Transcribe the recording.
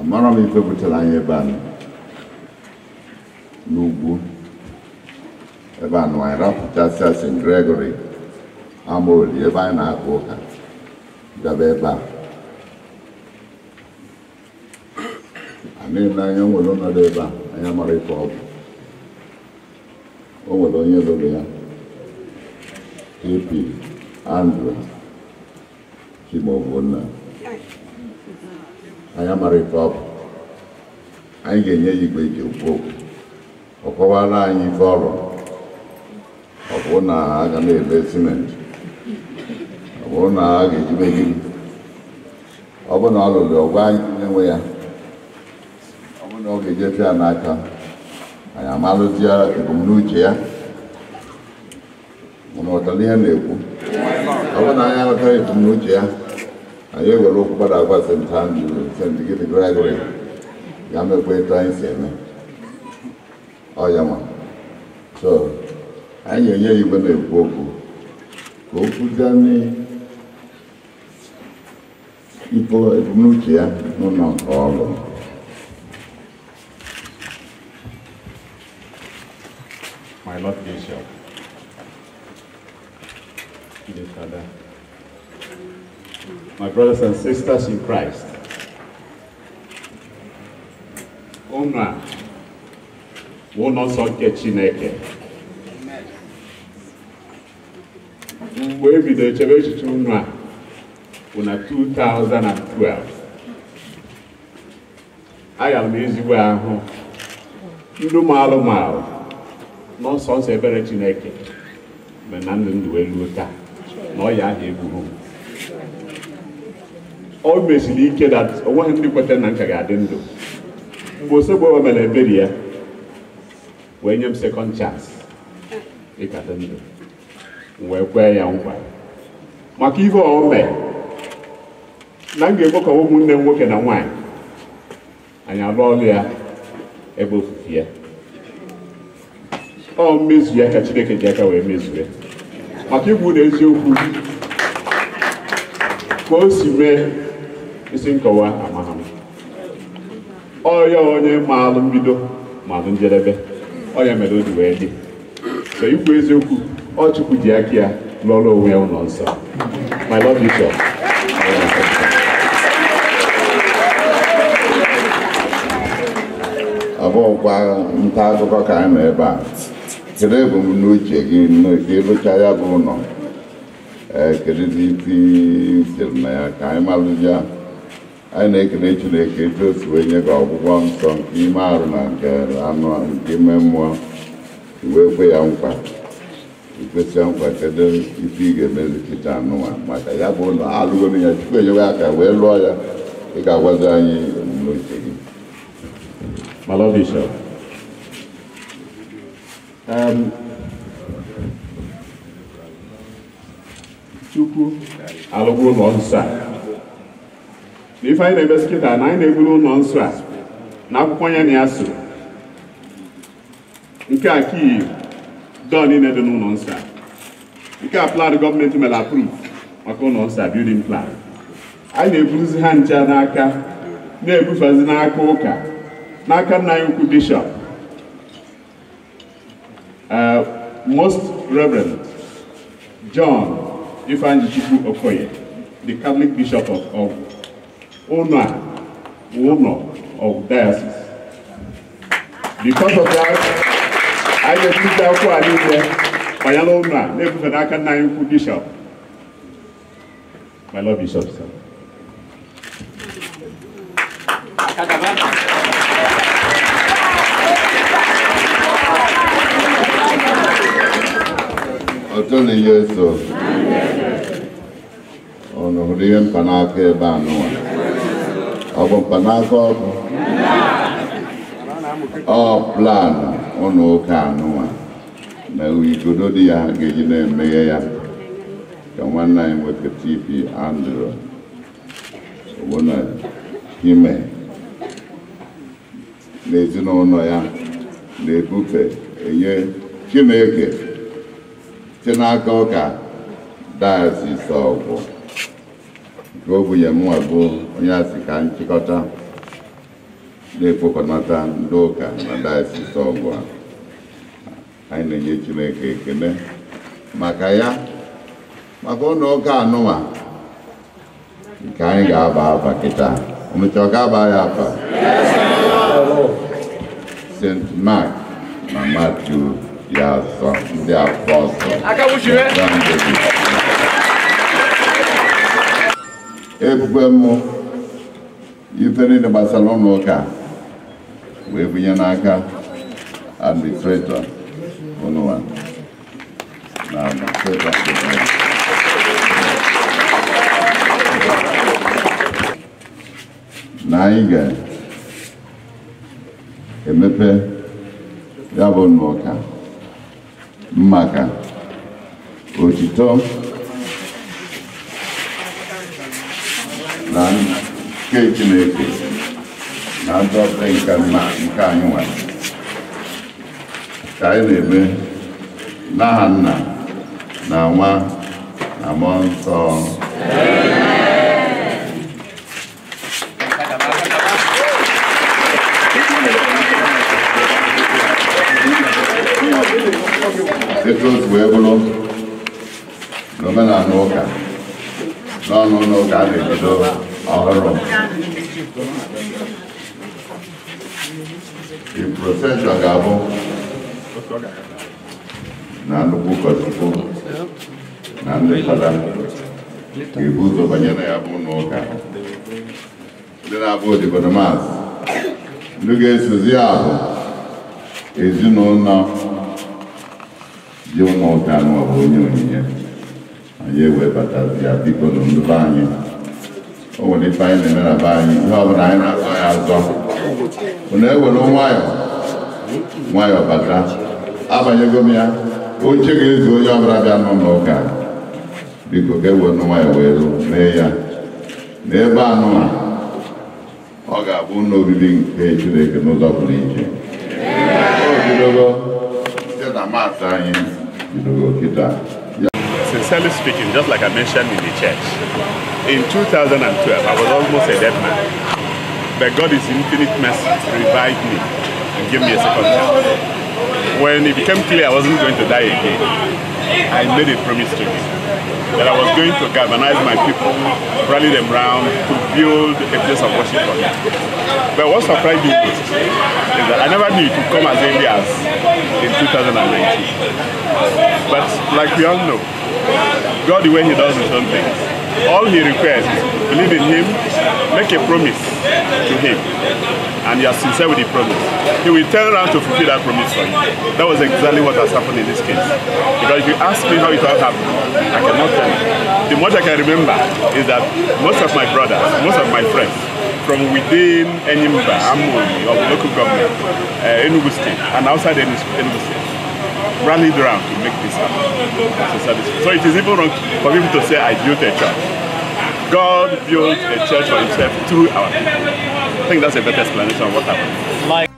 Amara mi fe butela yen ban nugu eba no era putasa St. Gregory amoli eba na akoka dabeba ame na yo ngolo na deba anya mari ko owo do yen do ya Epi Andrew Chimovona I am a republic. I get you with your book. Okowala in Forum. Okona, I can make investment. Okona, I get you making. Open all of the white nowhere. Open all the Jeffia Naka. I am Alusia, a Gumucia. Monotalian Nebu. Open I am a very Gumucia. I ever look but I was in time to get a graduate. Yamakway time, same. Oh, Yama. So, I knew you were a book. Go to Danny. People at Mutia, no, not all of them. My Lord Bishop. Dear Father. My brothers and sisters in Christ, Amen. We're not subject to Chineke. We began church in 2012. I am ezigbo ahụ. Ndu malu malu. No sons ebere Chineke. Menando ndu elu taa. No ya ha egwu. Always indicate that 100% Nankagardin do. Bosabo Melaberia, when you have second chance, it can do. Where young one. Makivo or men. Nangabok of woman and walk in a wine. And your lawyer able to fear. Oh, Miss Jacka, Chileka Jacka, we miss it. Makibu is your food. Because you may. Isin kawa amaham oya onye maalu mbido maalu njerebe oya mere odi wee di so ikwu eziokwu o chukwu ji aka ya lọrọ onwe ya ụlọ nsọ my lord bishop abọkwa nta akụkọ ka anyị nọ ebe a kedu ebu m n'uche gị n'elucha ya bụ ụlọ kedu dịti siri na ya ka anyị malụ ya I make a nature just when you go one song, Imarna, Anna, Gimemo, Wepa. If the sound like a little figure, maybe Kitano, but I have one alumni, I swear you are a well lawyer. I got what I need. My love, Bishop. Chuku, Alabu on side. If I never skip and I never know non-swap, now Poyan Yasu. You can't keep done in the non-swap. You can't apply the government to approve my non-swap building plan. I never lose hand Janaka, never was in Akoka, Naka Nayuku Bishop. Most Reverend John Ifanjibu Okoye, the Catholic Bishop of Ogun. Owner of diocese. Because of that, I just put down for a new year. My alumna, never I can now bishop. My love bishop, sir. I'll tell you, sir. Oh no, we didn't pan out here, but no. Panako all plan on Okanoa. Now we could do the Agagina Mayor. The one name with the TP Andrew. One night, they do not know. They book it. A year, she make it. Tenagoga, that's his dog. Gobu Yamuabu, Yasikan Chicota, the Poconata, Doka, and that's his dog. I know you to make a kid. Makaya, Magonoga, Noah. Kaiga Baba Kita, Umutogaba Yapa, St. Mark, Matthew. Yeah, so they are awesome. I can wish you it. If we move, you turn in the Barcelona car with Yanaka administrator. Oh, no one. Now, Naiga, Emepe, Yabon Walker. Maka, Otito, Nan, Kate, Nan, Doctor, and Kanyuan, Kailebe, Nahana, Nawa, Amon, Song. Settlers were below. No man, I know. No, God, it's all wrong. In procession, Gabo, Nando Booker, Nando Salam, the booth of Banana Abunoka. Then I voted for the mass. Look at Suziabo, as you know now. You know, and you were but as people on the bank. Only find another bank, no, but I know I have gone. Whenever no wire about that. Abayagomia, go check it, go your brother, no guy. Because there was no wire, never no one. Oga won't know being paid to make another religion. Sincerely speaking, just like I mentioned in the church, in 2012 I was almost a dead man, but God is infinite mercy revived me and gave me a second chance. When it became clear I wasn't going to die again, I made a promise to him that I was going to galvanize my people, rally them round to build a place of worship for them. But what surprised me is that I never knew it would come as early as in 2019. But like we all know, God, the way He does His own things, all He requires is believe in Him, make a promise to Him, and you are sincere with the promise. He will turn around to fulfill that promise for you. That was exactly what has happened in this case. Because if you ask me how it all happened, I cannot tell you. The much I can remember is that most of my brothers, most of my friends, from within Enyimba, Amoni, of local government, Enugu State, and outside Enugu State, rallied around to make this happen. So it is even wrong for people to say I built a church. God built a church for Himself through our people. I think that's a better explanation of what happened.